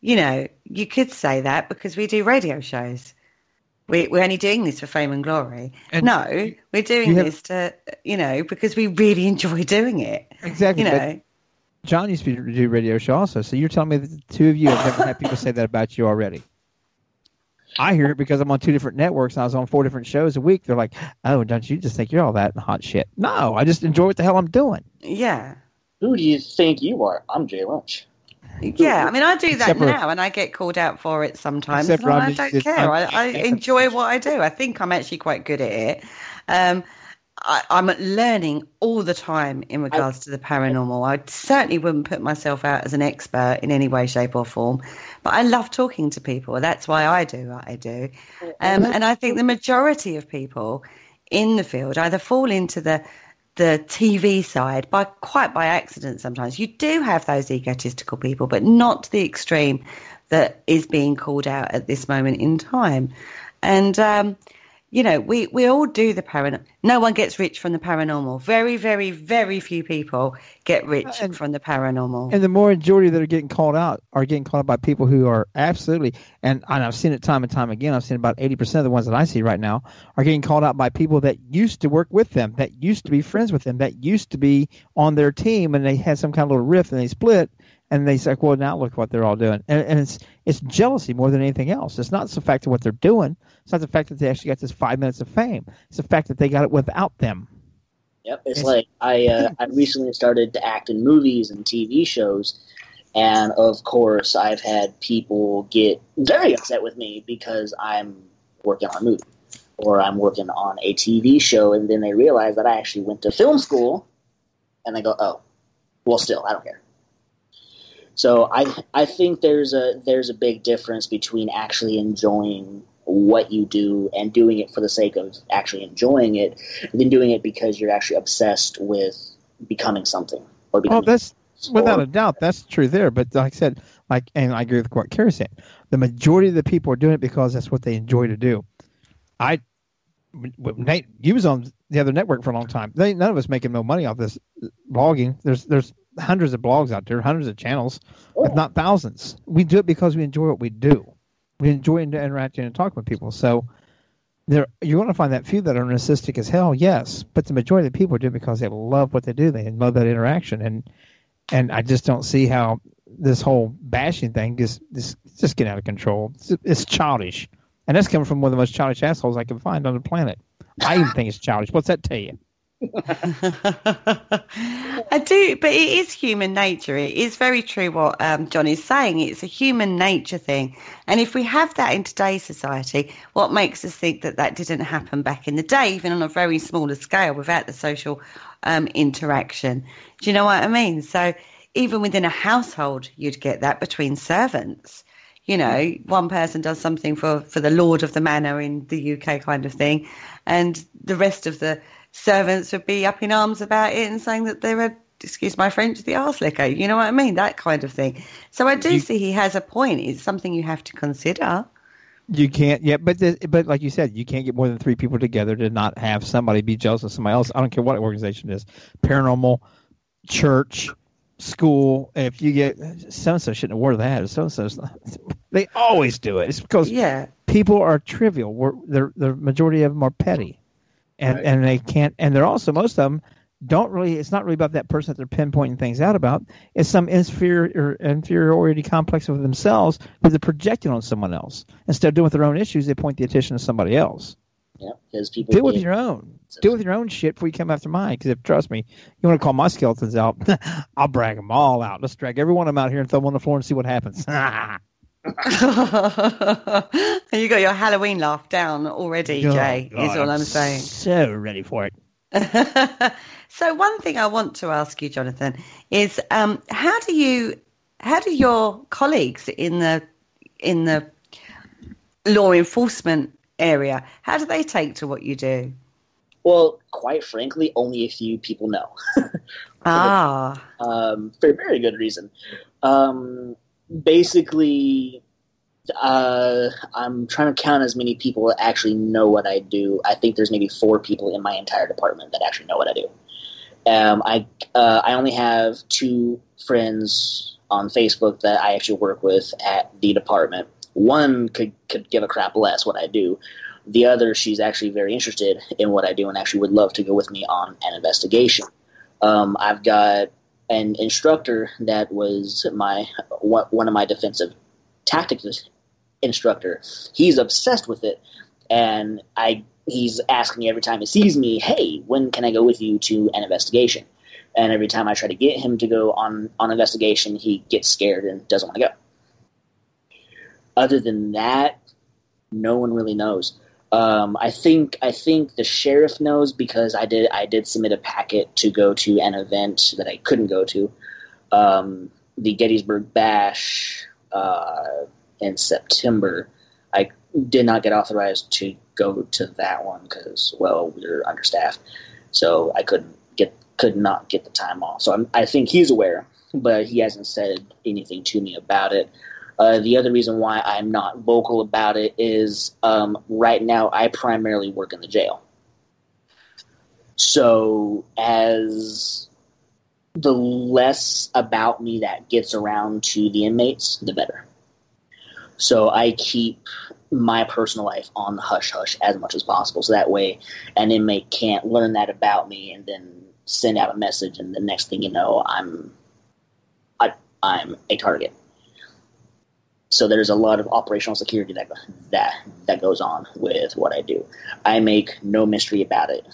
you know, you could say that because we do radio shows. We, we're only doing this for fame and glory. And no, we're doing have, this to, you know, because we really enjoy doing it. Exactly. You know. But- John used to do radio show also, so you're telling me that the two of you have never had people say that about you already. I hear it because I'm on two different networks, and I was on four different shows a week. They're like, oh, don't you just think you're all that hot shit? No, I just enjoy what the hell I'm doing. Yeah. Who do you think you are? I'm Jay Lynch. Yeah, I mean, I do that except now, for, and I get called out for it sometimes, and I, I don't just, care. I, I enjoy what I do. I think I'm actually quite good at it. Um I, I'm learning all the time in regards I, to the paranormal. I certainly wouldn't put myself out as an expert in any way, shape, or form, but I love talking to people. That's why I do what I do. Um, and I think the majority of people in the field either fall into the the T V side by quite by accident sometimes. You do have those egotistical people, but not to the extreme that is being called out at this moment in time. And um You know, we, we all do the paranormal. No one gets rich from the paranormal. Very, very, very few people get rich and, from the paranormal. And the more majority that are getting called out are getting called out by people who are absolutely, and, and I've seen it time and time again, I've seen about eighty percent of the ones that I see right now are getting called out by people that used to work with them, that used to be friends with them, that used to be on their team, and they had some kind of little rift and they split. And they say, well, now look what they're all doing. And, and it's it's jealousy more than anything else. It's not the fact of what they're doing. It's not the fact that they actually got this five minutes of fame. It's the fact that they got it without them. Yep, it's, it's like I uh, I recently started to act in movies and T V shows. And, of course, I've had people get very upset with me because I'm working on a movie or I'm working on a T V show. And then they realize that I actually went to film school. And they go, oh, well, still, I don't care. So I I think there's a there's a big difference between actually enjoying what you do and doing it for the sake of actually enjoying it than doing it because you're actually obsessed with becoming something. Or becoming oh, that's – without a doubt, that's true there. But like I said, like, and I agree with what Kerry said, the majority of the people are doing it because that's what they enjoy to do. I – Nate, you was on the other network for a long time. They, none of us making no money off this blogging. There's there's hundreds of blogs out there, hundreds of channels, oh. if not thousands. We do it because we enjoy what we do. We enjoy interacting and talking with people. So there, you're going to find that few that are narcissistic as hell, yes. But the majority of the people do it because they love what they do. They love that interaction. And and I just don't see how this whole bashing thing just just, just getting out of control. It's, it's childish. And that's coming from one of the most childish assholes I can find on the planet. I even think it's childish. What's that tell you? I do, but it is human nature. It is very true what um, John is saying. It's a human nature thing. And if we have that in today's society, what makes us think that that didn't happen back in the day, even on a very smaller scale, without the social um, interaction? Do you know what I mean? So even within a household, you'd get that between servants. You know, one person does something for, for the lord of the manor in the U K kind of thing, and the rest of the servants would be up in arms about it and saying that they're, a, excuse my French, the arse licker. You know what I mean? That kind of thing. So I do you, see he has a point. It's something you have to consider. You can't, yeah, but the, but like you said, you can't get more than three people together to not have somebody be jealous of somebody else. I don't care what organization it is, paranormal, church, school. If you get so-and-so shouldn't have wore that, so-and-so's not. They always do it. It's because yeah. people are trivial. We're, they're, the majority of them are petty, and right. and they can't. And they're also, most of them don't really. It's not really about that person that they're pinpointing things out about. It's some inferior inferiority complex of themselves that they're projecting on someone else. Instead of dealing with their own issues, they point the attention to somebody else. Yeah, because people deal with your own. Deal with your own shit before you come after mine. Because if trust me, you want to call my skeletons out, I'll brag them all out. Let's drag every one of them out here and throw them on the floor and see what happens. You got your Halloween laugh down already, oh, Jay, God, is all I'm, I'm saying. So ready for it. So one thing I want to ask you, Jonathan, is um, how do you, how do your colleagues in the in the law enforcement area, how do they take to what you do? Well, quite frankly, only a few people know. ah, um, for a very good reason. Um, basically, uh, I'm trying to count as many people that actually know what I do. I think there's maybe four people in my entire department that actually know what I do. Um, I uh, I only have two friends on Facebook that I actually work with at the department. One could, could give a crap less what I do. The other, she's actually very interested in what I do and actually would love to go with me on an investigation. Um, I've got an instructor that was my one of my defensive tactics instructor. He's obsessed with it, and I he's asking me every time he sees me, hey, when can I go with you to an investigation? And every time I try to get him to go on an investigation, he gets scared and doesn't want to go. Other than that, no one really knows. Um, I think I think the sheriff knows because I did I did submit a packet to go to an event that I couldn't go to, um, the Gettysburg Bash uh, in September. I did not get authorized to go to that one because, well, we were understaffed, so I couldn't get could not get the time off. So I'm, I think he's aware, but he hasn't said anything to me about it. Uh, the other reason why I'm not vocal about it is um, right now I primarily work in the jail. So as the less about me that gets around to the inmates, the better. So I keep my personal life on the hush-hush as much as possible. So that way an inmate can't learn that about me and then send out a message, and the next thing you know, I'm I, I'm a target. So there's a lot of operational security that that that goes on with what I do. I make no mystery about it.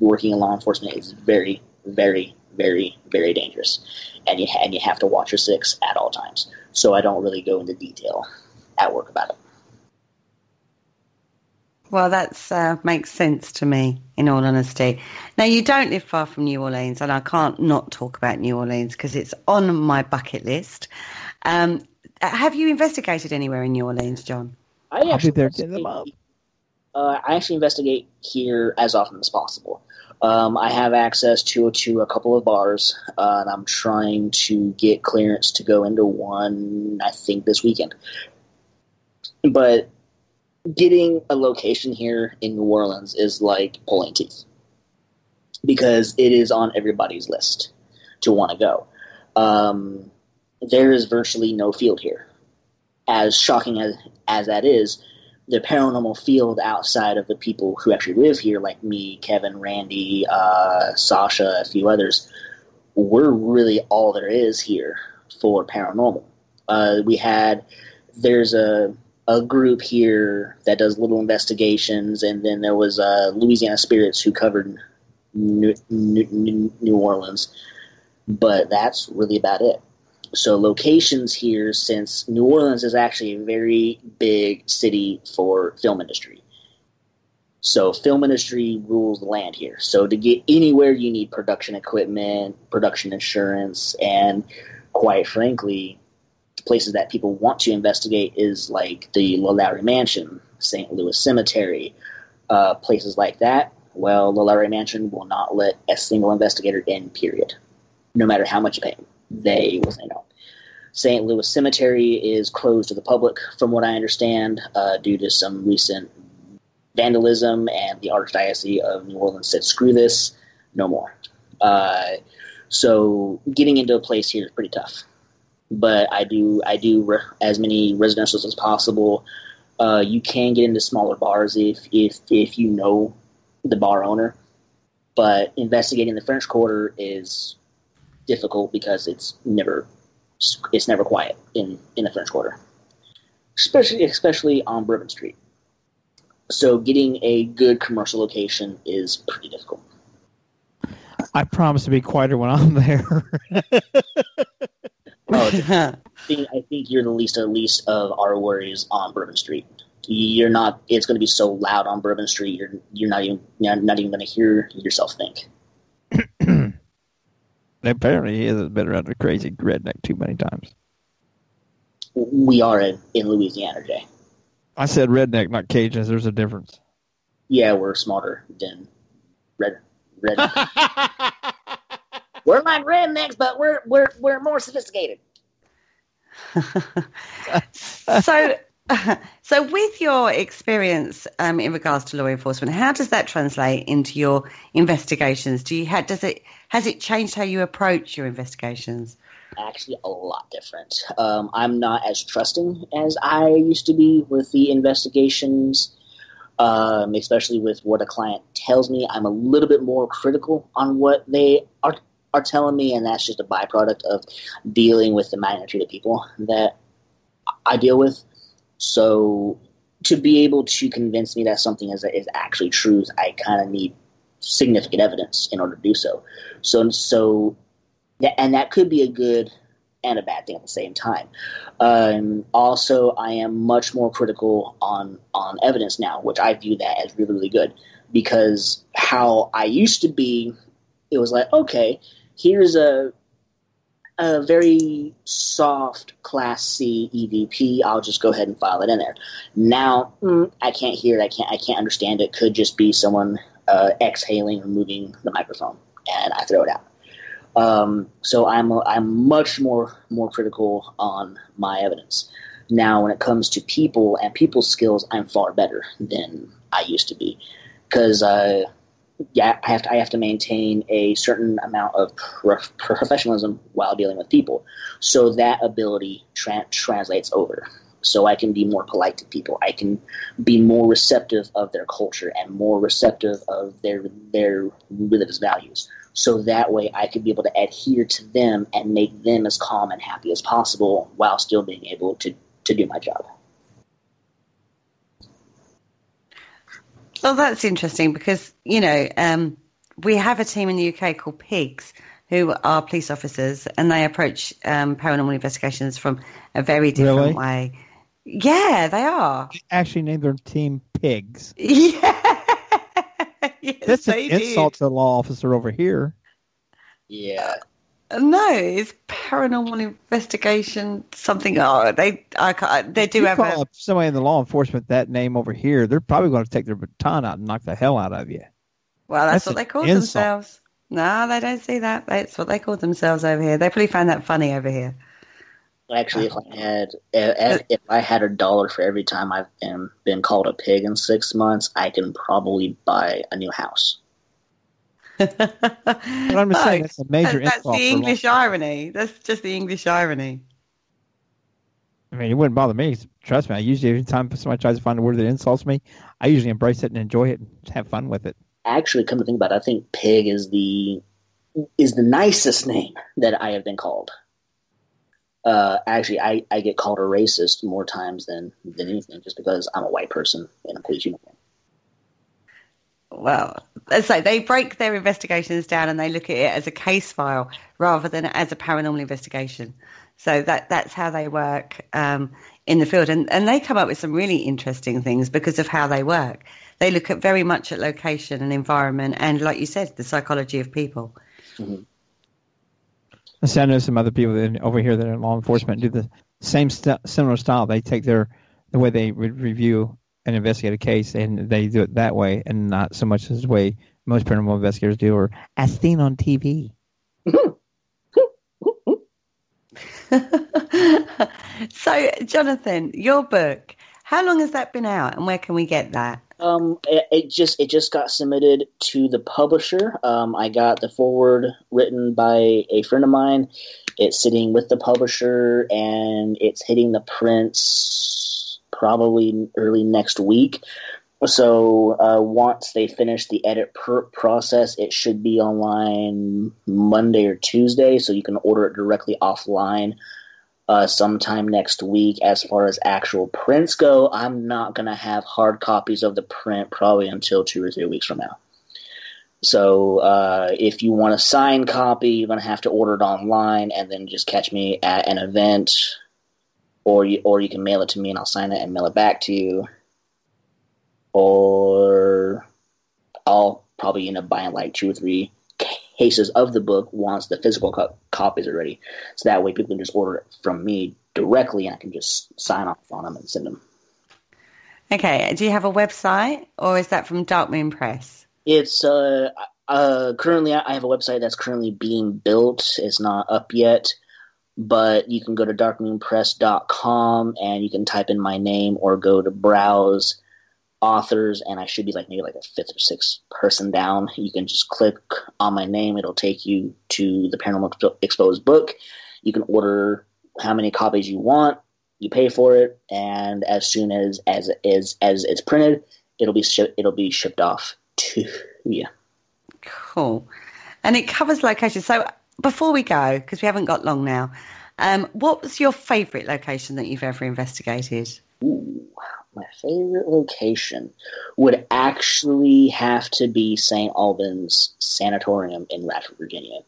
Working in law enforcement is very, very, very, very dangerous, and you and you have to watch your six at all times. So I don't really go into detail at work about it. Well, that uh, makes sense to me, in all honesty. Now, you don't live far from New Orleans, and I can't not talk about New Orleans because it's on my bucket list. Um, Have you investigated anywhere in New Orleans, John? I actually, actually they're getting them up. Uh, I actually investigate here as often as possible. Um, I have access to, to a couple of bars, uh, and I'm trying to get clearance to go into one, I think, this weekend. But getting a location here in New Orleans is like pulling teeth, because it is on everybody's list to want to go. Um, there is virtually no field here. As shocking as, as that is, the paranormal field outside of the people who actually live here, like me, Kevin, Randy, uh, Sasha, a few others, we're really all there is here for paranormal. Uh, we had, there's a a group here that does little investigations, and then there was uh, Louisiana Spirits who covered New, New, New Orleans, but that's really about it. So locations here, since New Orleans is actually a very big city for film industry. So film industry rules the land here. So to get anywhere, you need production equipment, production insurance, and quite frankly, places that people want to investigate is like the LaLaurie Mansion, Saint Louis Cemetery, uh, places like that. Well, LaLaurie Mansion will not let a single investigator in, period, no matter how much you pay them. They will say no. Saint Louis Cemetery is closed to the public, from what I understand, uh, due to some recent vandalism, and the Archdiocese of New Orleans said, screw this, no more. Uh, so getting into a place here is pretty tough. But I do I do re- as many residentials as possible. Uh, you can get into smaller bars if, if, if you know the bar owner. But investigating the French Quarter is difficult because it's never it's never quiet in, in the French Quarter, especially especially on Bourbon Street. So getting a good commercial location is pretty difficult. I promise to be quieter when I'm there. Oh, I think, I think you're the least at least of our worries on Bourbon Street. You're not. It's going to be so loud on Bourbon Street. You're you're not even you're not even going to hear yourself think. Apparently, he has been around the crazy redneck too many times. We are in, in Louisiana, Jay. I said redneck, not Cajuns. There's a difference. Yeah, we're smarter than red redneck. We're like rednecks, but we're we're we're more sophisticated. so, so with your experience um, in regards to law enforcement, how does that translate into your investigations? Do you have, does it has it changed how you approach your investigations? Actually, a lot different. Um, I'm not as trusting as I used to be with the investigations. Um, especially with what a client tells me, I'm a little bit more critical on what they are are telling me, and that's just a byproduct of dealing with the magnitude of people that I deal with. So to be able to convince me that something is is actually true, I kind of need significant evidence in order to do so. So, so and that could be a good and a bad thing at the same time. Um, also, I am much more critical on, on evidence now, which I view that as really, really good, because how I used to be, it was like, okay, here's a a very soft Class C E V P. I'll just go ahead and file it in there. Now, mm, I can't hear it. I can't, I can't understand it. Could just be someone uh, exhaling or moving the microphone, and I throw it out. Um, so I'm I'm much more more critical on my evidence now. When it comes to people and people's skills, I'm far better than I used to be, because uh, yeah, I have to I have to maintain a certain amount of prof- professionalism while dealing with people. So that ability tra- translates over. So I can be more polite to people. I can be more receptive of their culture and more receptive of their their religious values. So that way I could be able to adhere to them and make them as calm and happy as possible while still being able to, to do my job. Well, that's interesting because, you know, um, we have a team in the U K called PIGS who are police officers, and they approach um, paranormal investigations from a very different really? way. Yeah, they are. They actually named their team PIGS. Yeah. Yes, that's an insult to the law officer over here. Yeah. No, it's paranormal investigation something. Oh, they I can't, they do you have call a, somebody in the law enforcement that name over here. They're probably going to take their baton out and knock the hell out of you. Well, that's, that's what they call insult. themselves. No, they don't see that. That's what they call themselves over here. They probably find that funny over here. Actually, if I had if, if I had a dollar for every time I've been, been called a pig in six months, I can probably buy a new house. But I'm just saying, that's a major that's, that's the English irony. That's just the English irony. I mean, it wouldn't bother me. Trust me. I usually, every time somebody tries to find a word that insults me, I usually embrace it and enjoy it and have fun with it. Actually, come to think about it, I think pig is the is the nicest name that I have been called. Uh, actually, I, I get called a racist more times than, than anything just because I'm a white person in a police uniform. Well, so they break their investigations down and they look at it as a case file rather than as a paranormal investigation. So that that's how they work um, in the field. And, and they come up with some really interesting things because of how they work. They look at very much at location and environment and, like you said, the psychology of people. Mm-hmm. So I know some other people that over here that are in law enforcement do the same st- similar style. They take their the way they re- review and investigate a case, and they do it that way, and not so much as the way most paranormal investigators do, or as seen on T V. So, Jonathan, your book, how long has that been out, and where can we get that? Um, it, it just it just got submitted to the publisher. Um, I got the foreword written by a friend of mine. It's sitting with the publisher, and it's hitting the prints probably early next week. So uh, once they finish the edit pr- process, it should be online Monday or Tuesday, so you can order it directly offline uh, sometime next week. As far as actual prints go, I'm not going to have hard copies of the print probably until two or three weeks from now. So uh, if you want a signed copy, you're going to have to order it online and then just catch me at an event, or you, or you can mail it to me and I'll sign it and mail it back to you. Or I'll probably end up buying like two or three cases of the book once the physical co- copies are ready. So that way people can just order it from me directly and I can just sign off on them and send them. Okay. Do you have a website, or is that from Dark Moon Press? It's uh, uh, currently I have a website that's currently being built. It's not up yet. But you can go to dark moon press dot com and you can type in my name or go to browse authors, and I should be like maybe like a fifth or sixth person down. You can just click on my name. It'll take you to the Paranormal Exposed book. You can order how many copies you want. You pay for it, and as soon as as as, as it's printed, it'll be sh- it'll be shipped off to you. Yeah. Cool. And it covers locations. So before we go, because we haven't got long now, um, what was your favorite location that you've ever investigated? Ooh. My favorite location would actually have to be Saint Albans Sanatorium in Radford, Virginia.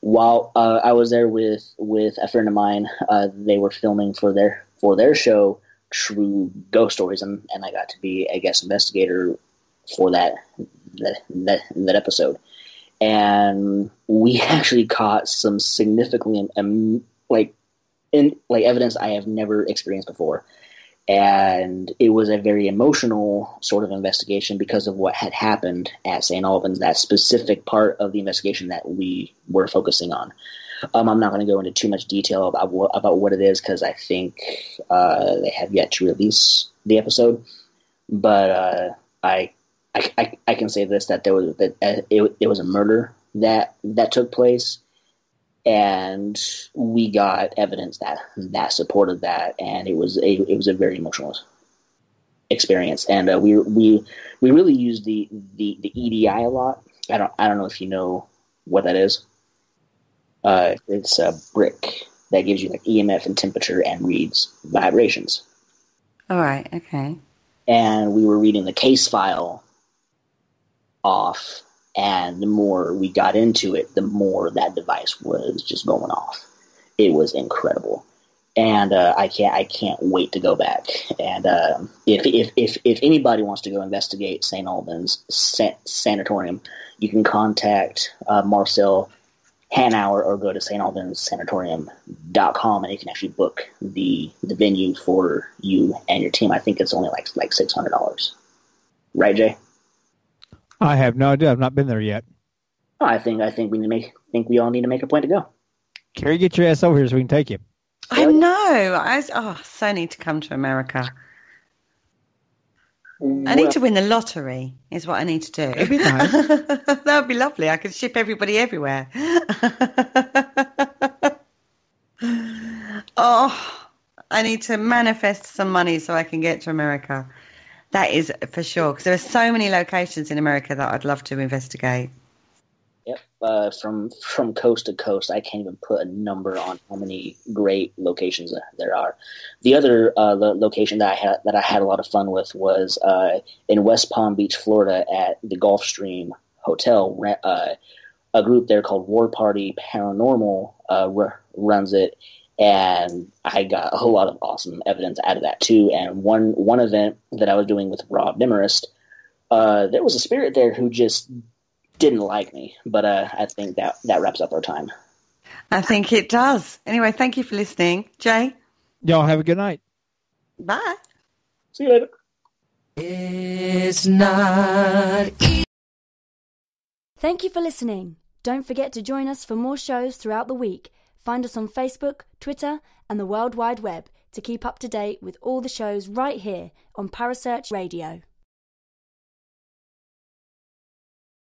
While uh, I was there with, with a friend of mine, uh, they were filming for their for their show, True Ghost Stories, and, and I got to be a guest investigator for that that, that that episode. And we actually caught some significant um, like in, like evidence I have never experienced before. And it was a very emotional sort of investigation because of what had happened at Saint Albans, that specific part of the investigation that we were focusing on. Um, I'm not going to go into too much detail about, wh- about what it is because I think uh, they have yet to release the episode. But uh, I, I, I, I can say this, that there was that uh, it, it was a murder that that took place. And we got evidence that that supported that, and it was a it was a very emotional experience. And uh, we we we really used the, the, the E D I a lot. I don't I don't know if you know what that is. Uh, it's a brick that gives you like E M F and temperature and reads vibrations. All right. Okay. And we were reading the case file off. And the more we got into it, the more that device was just going off. It was incredible, and uh, I can't I can't wait to go back. And uh, if, if if if anybody wants to go investigate Saint Albans San- Sanatorium, you can contact uh, Marcel Hanauer or go to saint albans sanatorium dot com, and you can actually book the the venue for you and your team. I think it's only like like six hundred dollars. Right, Jay? I have no idea. I've not been there yet. I think I think we need to make think we all need to make a point to go. Carrie, get your ass over here so we can take you. I know. I oh, so need to come to America. Well, I need to win the lottery is what I need to do. That'd be nice. That would be lovely. I could ship everybody everywhere. Oh, I need to manifest some money so I can get to America. That is for sure, because there are so many locations in America that I'd love to investigate. Yep, uh, from from coast to coast. I can't even put a number on how many great locations there are. The other uh, lo- location that I had that I had a lot of fun with was uh, in West Palm Beach, Florida, at the Gulfstream Hotel. Uh, a group there called War Party Paranormal uh, r- runs it, and I got a whole lot of awesome evidence out of that too. And one one event that I was doing with Rob Demarest, uh, there was a spirit there who just didn't like me, but uh, I think that, that wraps up our time. I think it does. Anyway, thank you for listening. Jay? Y'all have a good night. Bye. See you later. It's not... Thank you for listening. Don't forget to join us for more shows throughout the week. Find us on Facebook, Twitter, and the World Wide Web to keep up to date with all the shows right here on Parasearch Radio.